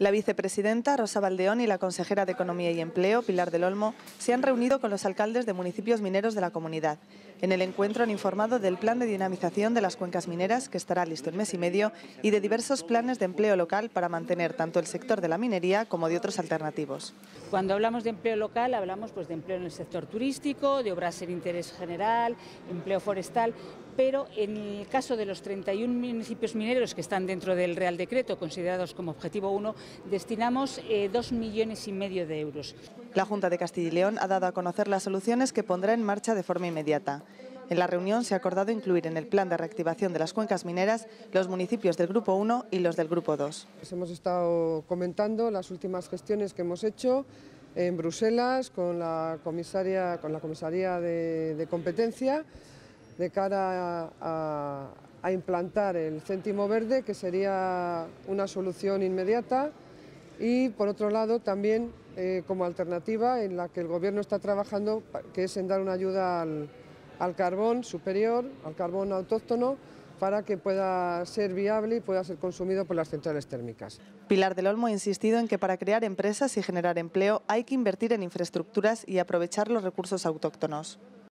La vicepresidenta Rosa Valdeón y la consejera de Economía y Empleo, Pilar del Olmo, se han reunido con los alcaldes de municipios mineros de la comunidad. En el encuentro han informado del plan de dinamización de las cuencas mineras, que estará listo en mes y medio, y de diversos planes de empleo local para mantener tanto el sector de la minería como de otros alternativos. Cuando hablamos de empleo local, hablamos pues de empleo en el sector turístico, de obras de interés general, empleo forestal, pero en el caso de los 31 municipios mineros que están dentro del Real Decreto, considerados como objetivo 1, destinamos 2,5 millones de euros. La Junta de Castilla y León ha dado a conocer las soluciones que pondrá en marcha de forma inmediata. En la reunión se ha acordado incluir en el plan de reactivación de las cuencas mineras los municipios del Grupo 1 y los del Grupo 2. Hemos estado comentando las últimas gestiones que hemos hecho en Bruselas con la comisaría de competencia de cara a implantar el céntimo verde, que sería una solución inmediata, y por otro lado también como alternativa en la que el Gobierno está trabajando, que es en dar una ayuda al carbón superior, al carbón autóctono, para que pueda ser viable y pueda ser consumido por las centrales térmicas. Pilar del Olmo ha insistido en que para crear empresas y generar empleo hay que invertir en infraestructuras y aprovechar los recursos autóctonos.